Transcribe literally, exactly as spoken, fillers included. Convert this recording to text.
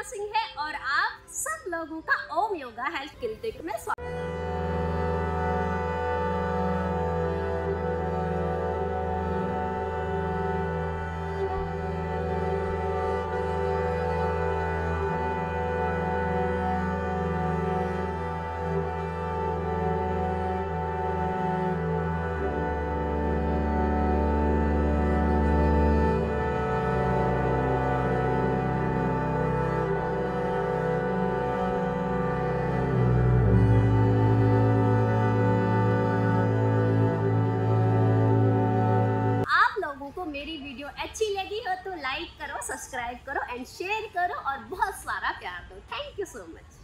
लीना सिंह है और आप सब लोगों का ओम योगा हेल्थ क्लिनिक में स्वागत है। मेरी वीडियो अच्छी लगी हो तो लाइक करो, सब्सक्राइब करो एंड शेयर करो और बहुत सारा प्यार दो। Thank you so much.